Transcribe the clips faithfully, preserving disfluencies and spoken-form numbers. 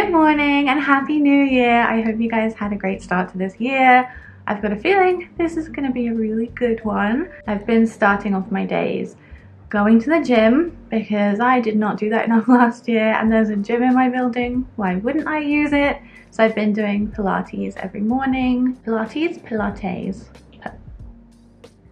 Good morning and Happy New Year. I hope you guys had a great start to this year. I've got a feeling this is going to be a really good one. I've been starting off my days going to the gym because I did not do that enough last year, and there's a gym in my building. Why wouldn't I use it? So I've been doing Pilates every morning. Pilates? Pilates.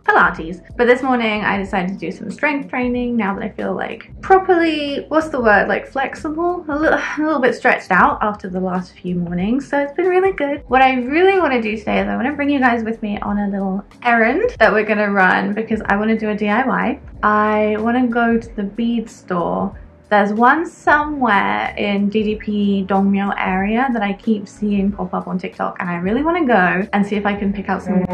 Pilates. But this morning I decided to do some strength training now that I feel like properly, what's the word, like flexible, a little, a little bit stretched out after the last few mornings, so it's been really good. What I really want to do today is I want to bring you guys with me on a little errand that we're going to run because I want to do a D I Y. I want to go to the bead store. There's one somewhere in D D P Dongmyo area that I keep seeing pop up on TikTok, and I really want to go and see if I can pick out some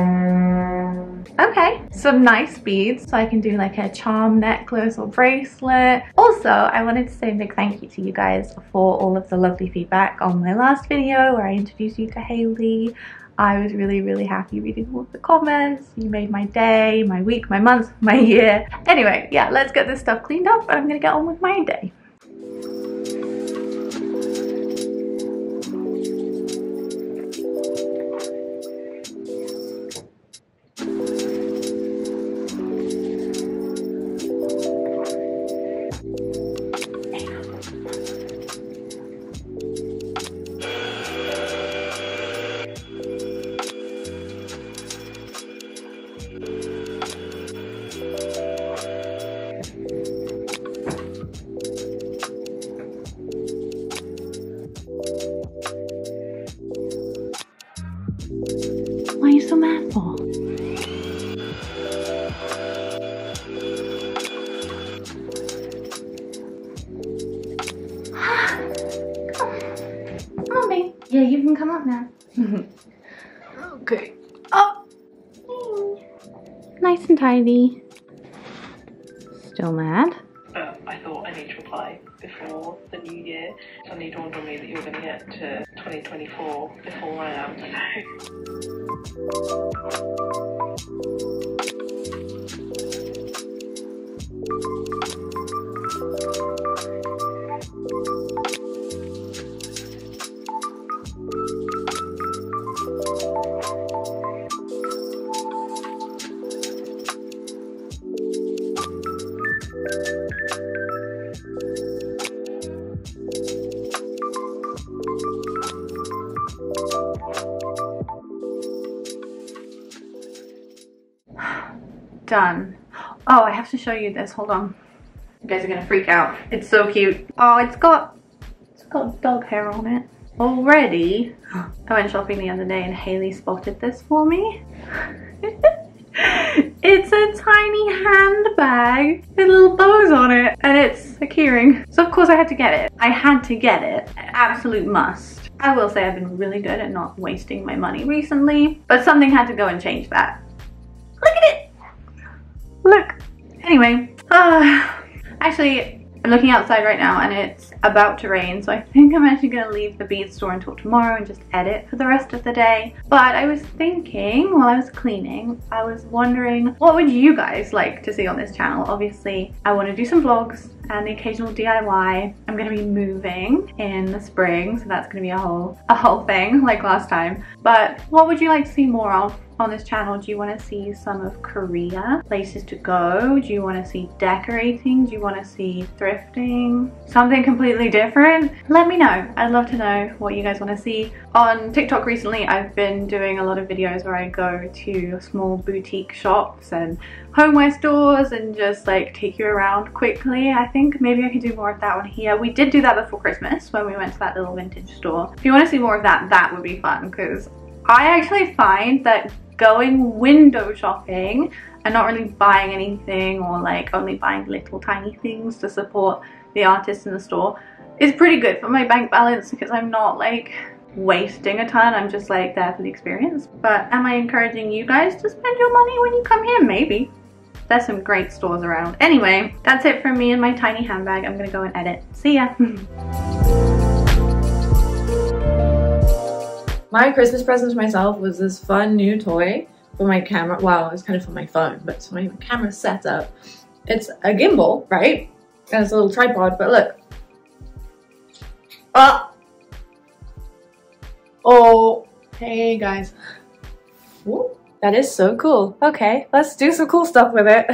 Okay, some nice beads so I can do like a charm necklace or bracelet. Also, I wanted to say a big thank you to you guys for all of the lovely feedback on my last video where I introduced you to Hailey. I was really, really happy reading all of the comments. You made my day, my week, my month, my year. Anyway, yeah, let's get this stuff cleaned up and I'm gonna get on with my day. Yeah, you can come up now. Okay. Oh! Hey. Nice and tidy. Still mad? Uh, I thought I need to reply before the new year. Suddenly dawned on me that you were going to get to twenty twenty-four before I am. Done. Oh, I have to show you this. Hold on. You guys are gonna freak out. It's so cute. Oh, it's got it's got dog hair on it already. I went shopping the other day and Hailey spotted this for me. It's a tiny handbag with little bows on it, and it's a keyring. So of course I had to get it. I had to get it. An absolute must. I will say I've been really good at not wasting my money recently, but something had to go and change that. Look at it. Look. Anyway, uh, actually, I'm looking outside right now and it's about to rain, so I think I'm actually going to leave the bead store until tomorrow and just edit for the rest of the day. But I was thinking while I was cleaning, I was wondering what would you guys like to see on this channel? Obviously, I want to do some vlogs and the occasional D I Y. I'm going to be moving in the spring, so that's going to be a whole, a whole thing like last time. But what would you like to see more of on this channel? Do you want to see some of Korea, places to go? Do you want to see decorating? Do you want to see thrifting? Something completely different? Let me know. I'd love to know what you guys want to see. On TikTok recently, I've been doing a lot of videos where I go to small boutique shops and homeware stores and just like take you around quickly. I think maybe I could do more of that on here. We did do that before Christmas when we went to that little vintage store. If you want to see more of that, that would be fun, because I actually find that going window shopping and not really buying anything, or like only buying little tiny things to support the artist in the store, is pretty good for my bank balance, because I'm not like wasting a ton. I'm just like there for the experience. But am I encouraging you guys to spend your money when you come here? Maybe. There's some great stores around. Anyway, that's it from me and my tiny handbag. I'm gonna go and edit. See ya. My Christmas present to myself was this fun new toy for my camera. Well, it was kind of for my phone, but it's my camera setup. It's a gimbal, right? And it's a little tripod, but look. Oh, Oh, hey guys. Ooh, that is so cool. Okay, let's do some cool stuff with it.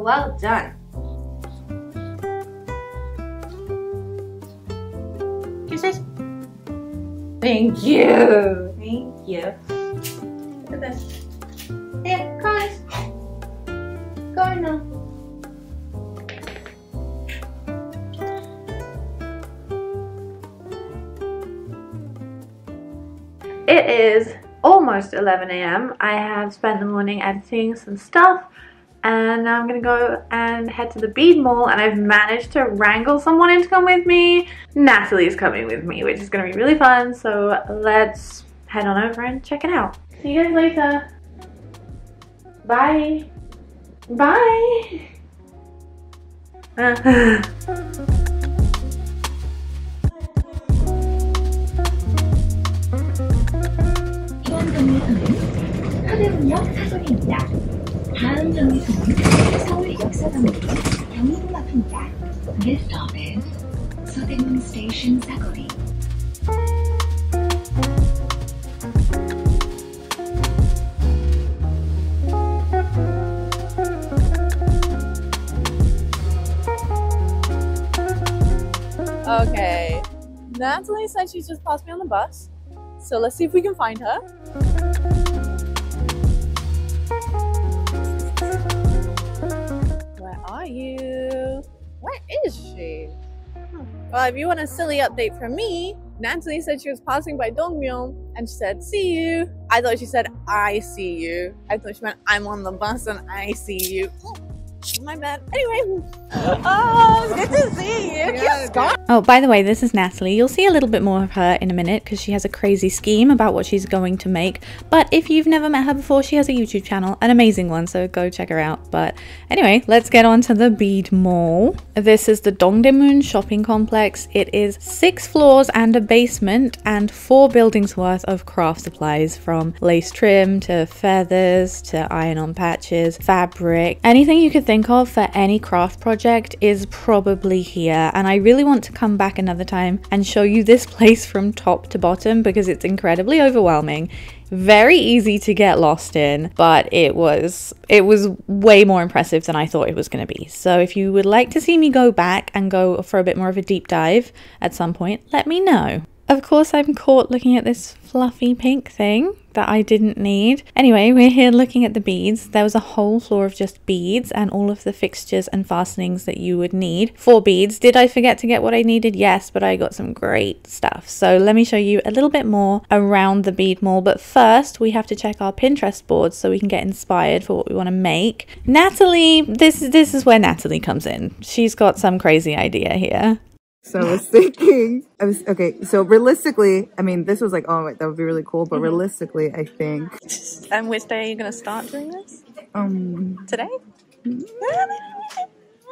Well done. Kisses. Thank you. Thank you. Look at this. Here, guys. Go now. It is almost eleven A M I have spent the morning editing some stuff. And now I'm gonna go and head to the bead mall, and I've managed to wrangle someone in to come with me. Natalie's coming with me, which is gonna be really fun, so let's head on over and check it out. See you guys later. Bye. Bye. Uh. 다음 정류소는 서울 역사당부터 경인궁 앞입니다. This stop is 서대문 스테이션 사거리. Okay, Natalie said she's just passed me on the bus, so let's see if we can find her. You. Where is she? Huh. Well, if you want a silly update from me, Natalie said she was passing by Dongmyo and she said, see you. I thought she said, I see you. I thought she meant, I'm on the bus and I see you. Oh, my bad. Anyway. Oh, it's good to see you. Yeah, oh, by the way, this is Natalie. You'll see a little bit more of her in a minute because she has a crazy scheme about what she's going to make. But if you've never met her before, she has a YouTube channel, an amazing one, so go check her out. But anyway, let's get on to the bead mall. This is the Dongdaemun shopping complex. It is six floors and a basement and four buildings worth of craft supplies, from lace trim to feathers to iron-on patches, fabric. Anything you could think of for any craft project is probably here, and I really want to come back another time and show you this place from top to bottom because it's incredibly overwhelming. Very easy to get lost in, but it was it was way more impressive than I thought it was going to be. So if you would like to see me go back and go for a bit more of a deep dive at some point, let me know. Of course, I'm caught looking at this fluffy pink thing that I didn't need. Anyway, we're here looking at the beads. There was a whole floor of just beads and all of the fixtures and fastenings that you would need for beads. Did I forget to get what I needed? Yes, but I got some great stuff. So let me show you a little bit more around the bead mall. But first, we have to check our Pinterest boards so we can get inspired for what we want to make. Natalie, this, this is where Natalie comes in. She's got some crazy idea here. So I was thinking, I was, okay, so realistically, I mean, this was like, oh, wait, that would be really cool, but mm-hmm. realistically, I think. And which day are you going to start doing this? Um, Today?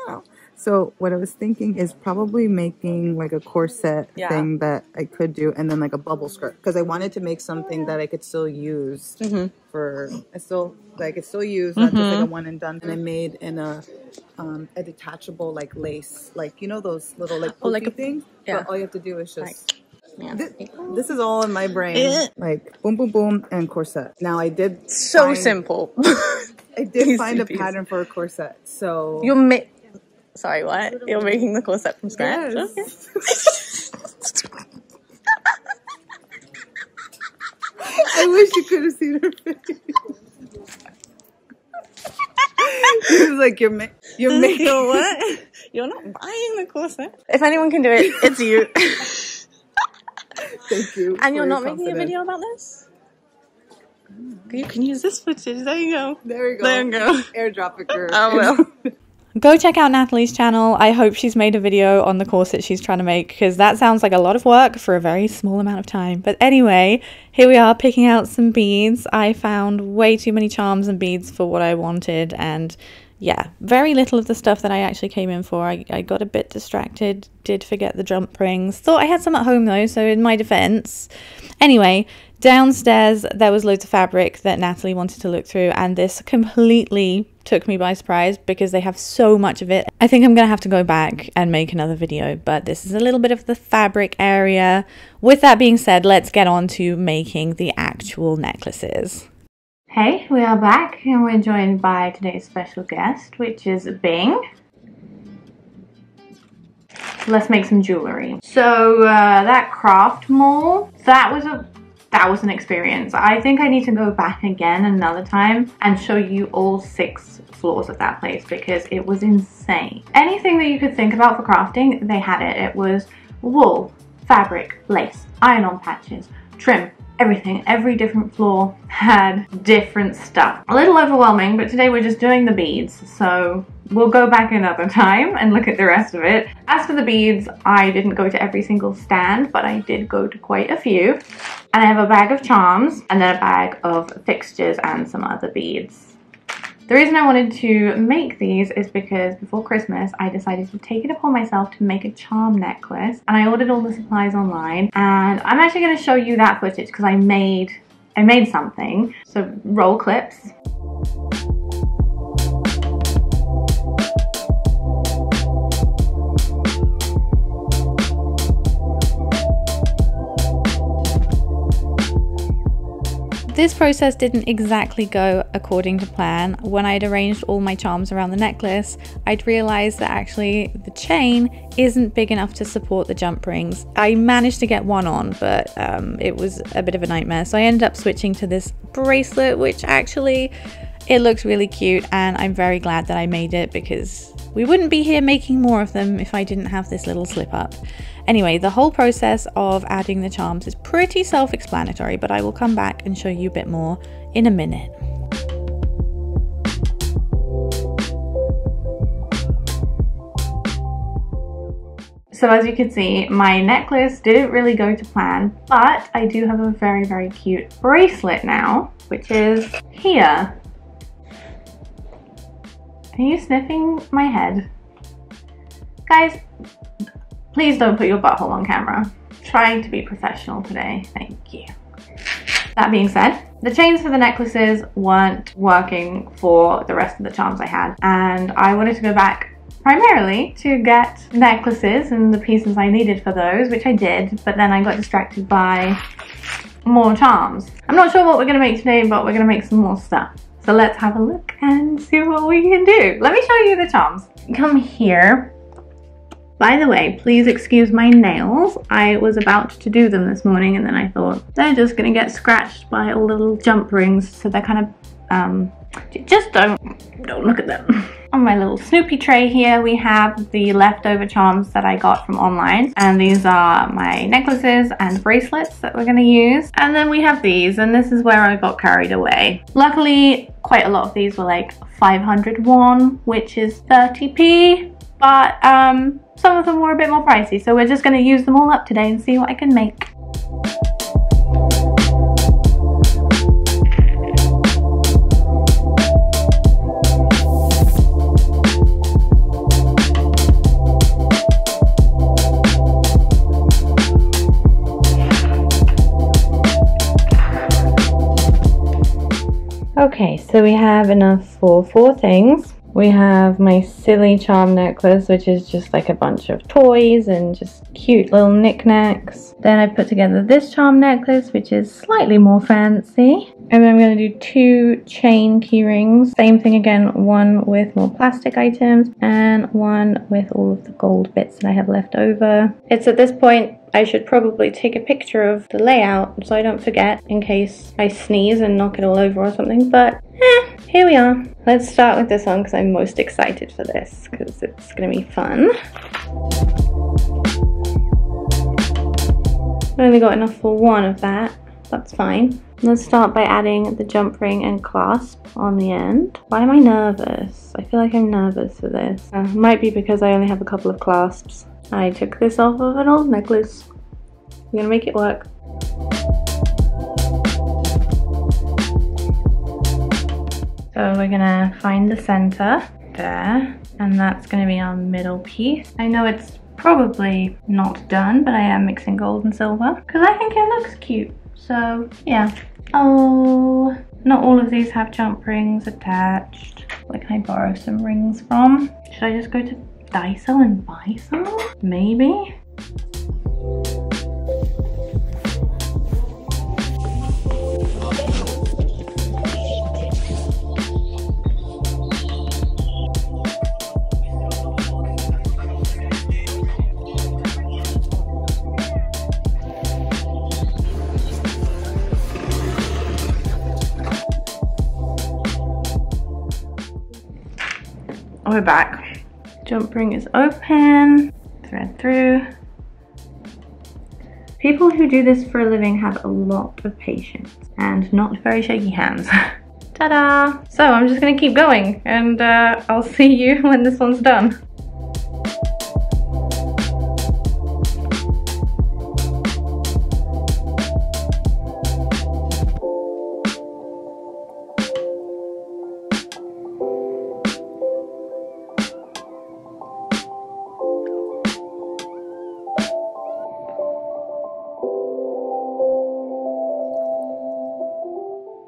Oh. So what I was thinking is probably making like a corset yeah. thing that I could do, and then like a bubble skirt, because I wanted to make something oh, yeah. that I could still use mm-hmm. for, I still, that I could still use, not mm-hmm. just like a one and done. And I made in a... Um, a detachable like lace, like you know those little like oh, like a thing. Yeah. But all you have to do is just. Like, yeah. this, this is all in my brain. Like boom, boom, boom, and corset. Now I did. So find, simple. I did easy, find a easy. pattern for a corset. So you're ma- Sorry, what? You're making the corset from scratch. Yes. Okay. I wish you could have seen her face. This is like your ma your makeup. Like, what? You're not buying the corset. If anyone can do it, it's you. Thank you. And you're not confidence. Making a video about this? You can use this footage. There you go. There we go. There you go. Airdrop it, girl. I will. Go check out Natalie's channel. I hope she's made a video on the corset she's trying to make, because that sounds like a lot of work for a very small amount of time. But anyway, here we are picking out some beads. I found way too many charms and beads for what I wanted, and yeah, very little of the stuff that I actually came in for. I, I got a bit distracted, did forget the jump rings. Thought I had some at home though, so in my defense. Anyway, downstairs there was loads of fabric that Natalie wanted to look through, and this completely took me by surprise because they have so much of it. I think I'm gonna have to go back and make another video, but this is a little bit of the fabric area. With that being said, let's get on to making the actual necklaces. Hey, we are back and we're joined by today's special guest, which is Bing. Let's make some jewelry. So uh, that craft mall, that was a That was an experience. I think I need to go back again another time and show you all six floors of that place because it was insane. Anything that you could think about for crafting, they had it. It was wool, fabric, lace, iron-on patches, trim, everything. Every different floor had different stuff. A little overwhelming, but today we're just doing the beads, so we'll go back another time and look at the rest of it. As for the beads, I didn't go to every single stand, but I did go to quite a few. And I have a bag of charms and then a bag of fixtures and some other beads. The reason I wanted to make these is because before Christmas, I decided to take it upon myself to make a charm necklace. And I ordered all the supplies online. And I'm actually going to show you that footage because I made, I made something. So roll clips. This process didn't exactly go according to plan. When I had arranged all my charms around the necklace, I'd realized that actually the chain isn't big enough to support the jump rings. I managed to get one on, but um, it was a bit of a nightmare. So I ended up switching to this bracelet, which actually, it looks really cute, and I'm very glad that I made it because we wouldn't be here making more of them if I didn't have this little slip up. Anyway, the whole process of adding the charms is pretty self-explanatory, but I will come back and show you a bit more in a minute. So as you can see, my necklace didn't really go to plan, but I do have a very, very cute bracelet now, which is here. Are you sniffing my head? Guys, please don't put your butthole on camera. I'm trying to be professional today, thank you. That being said, the chains for the necklaces weren't working for the rest of the charms I had, and I wanted to go back primarily to get necklaces and the pieces I needed for those, which I did, but then I got distracted by more charms. I'm not sure what we're gonna make today, but we're gonna make some more stuff. So let's have a look and see what we can do. Let me show you the charms. Come here. By the way, please excuse my nails. I was about to do them this morning and then I thought they're just gonna get scratched by all the little jump rings. So they're kind of, um, just don't, don't look at them. On my little Snoopy tray here, we have the leftover charms that I got from online. And these are my necklaces and bracelets that we're gonna use. And then we have these, and this is where I got carried away. Luckily, quite a lot of these were like five hundred won, which is thirty p, but um, some of them were a bit more pricey. So we're just gonna use them all up today and see what I can make. Okay, so we have enough for four things. We have my silly charm necklace, which is just like a bunch of toys and just cute little knickknacks. Then I put together this charm necklace, which is slightly more fancy. And then I'm going to do two chain key rings. Same thing again, one with more plastic items and one with all of the gold bits that I have left over. It's at this point I should probably take a picture of the layout so I don't forget in case I sneeze and knock it all over or something, but eh, here we are. Let's start with this one because I'm most excited for this because it's gonna be fun. I've only got enough for one of that, that's fine. Let's start by adding the jump ring and clasp on the end. Why am I nervous? I feel like I'm nervous for this. Uh, might be because I only have a couple of clasps. I took this off of an old necklace. I'm gonna make it work. So we're gonna find the center there, and that's gonna be our middle piece. I know it's probably not done, but I am mixing gold and silver because I think it looks cute. So yeah. Oh, not all of these have jump rings attached. Where can I borrow some rings from? Should I just go to Daiso and buy some? Maybe? We're back. Jump ring is open, thread through. People who do this for a living have a lot of patience and not very shaky hands. Ta-da! So I'm just gonna keep going and uh, I'll see you when this one's done.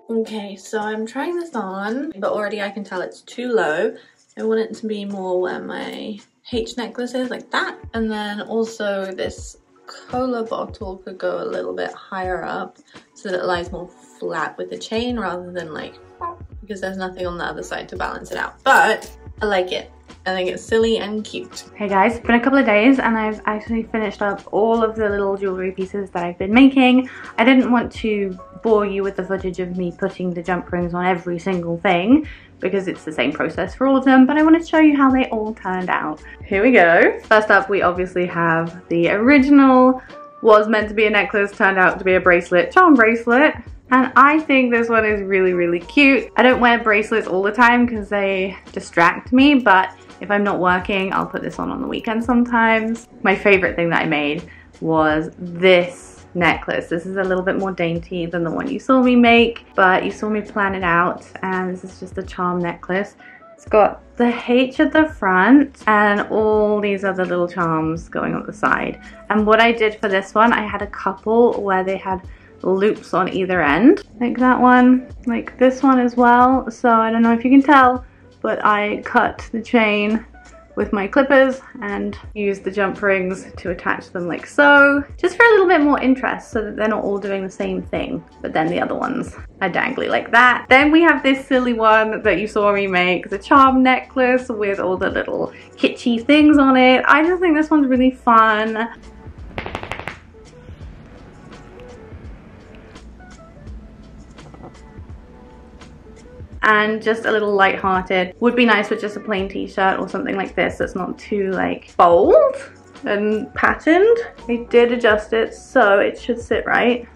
Okay, so I'm trying this on, but already I can tell it's too low. I want it to be more where my H necklace is, like that. And then also this cola bottle could go a little bit higher up so that it lies more flat with the chain rather than like, because there's nothing on the other side to balance it out. But I like it. I think it's silly and cute. Hey guys, it's been a couple of days and I've actually finished up all of the little jewellery pieces that I've been making. I didn't want to bore you with the footage of me putting the jump rings on every single thing because it's the same process for all of them, but I wanted to show you how they all turned out. Here we go. First up, we obviously have the original, was meant to be a necklace, turned out to be a bracelet, charm bracelet. And I think this one is really, really cute. I don't wear bracelets all the time because they distract me, but if I'm not working, I'll put this on on the weekend sometimes. My favorite thing that I made was this necklace. This is a little bit more dainty than the one you saw me make, but you saw me plan it out, and this is just a charm necklace. It's got the H at the front and all these other little charms going on the side. And what I did for this one, I had a couple where they had loops on either end, like that one, like this one as well. So I don't know if you can tell, but I cut the chain with my clippers and used the jump rings to attach them like so, just for a little bit more interest so that they're not all doing the same thing, but then the other ones are dangly like that. Then we have this silly one that you saw me make, the charm necklace with all the little kitschy things on it. I just think this one's really fun. And just a little lighthearted. Would be nice with just a plain t-shirt or something like this that's not too like bold and patterned. I did adjust it so it should sit right.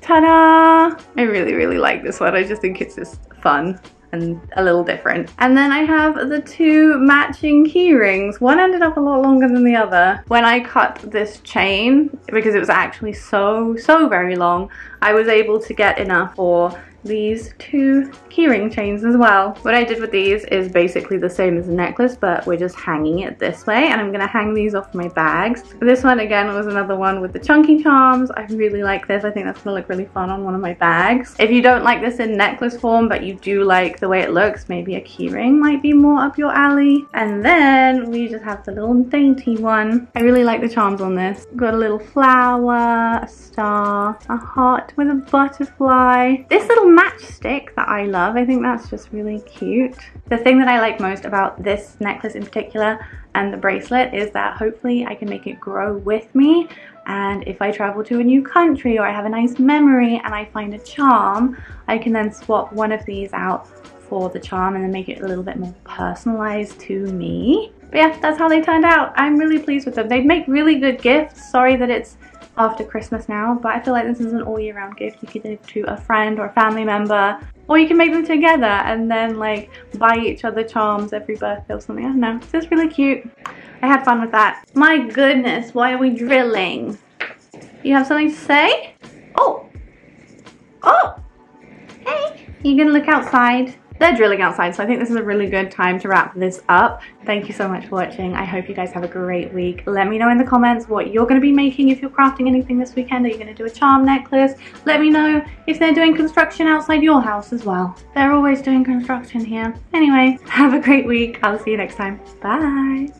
Ta-da! I really, really like this one. I just think it's just fun and a little different. And then I have the two matching key rings. One ended up a lot longer than the other. When I cut this chain, because it was actually so, so very long, I was able to get enough for these two keyring chains as well. What I did with these is basically the same as a necklace, but we're just hanging it this way, and I'm gonna hang these off my bags. This one again was another one with the chunky charms. I really like this. I think that's gonna look really fun on one of my bags. If you don't like this in necklace form but you do like the way it looks, maybe a keyring might be more up your alley. And then we just have the little dainty one. I really like the charms on this. Got a little flower, a star, a heart with a butterfly. This little matchstick that I love, I think that's just really cute. The thing that I like most about this necklace in particular and the bracelet is that hopefully I can make it grow with me, and if I travel to a new country or I have a nice memory and I find a charm, I can then swap one of these out for the charm and then make it a little bit more personalized to me. But yeah, that's how they turned out. I'm really pleased with them. They make really good gifts. Sorry that it's after Christmas now, but I feel like this is an all year round gift. You could give to a friend or a family member, or you can make them together and then like buy each other charms every birthday or something. I don't know, it's just really cute. I had fun with that. My goodness, why are we drilling? You have something to say? Oh, oh, hey, you gonna look outside? They're drilling outside, so I think this is a really good time to wrap this up. Thank you so much for watching. I hope you guys have a great week. Let me know in the comments what you're going to be making if you're crafting anything this weekend. Are you going to do a charm necklace? Let me know if they're doing construction outside your house as well. They're always doing construction here. Anyway, have a great week. I'll see you next time. Bye.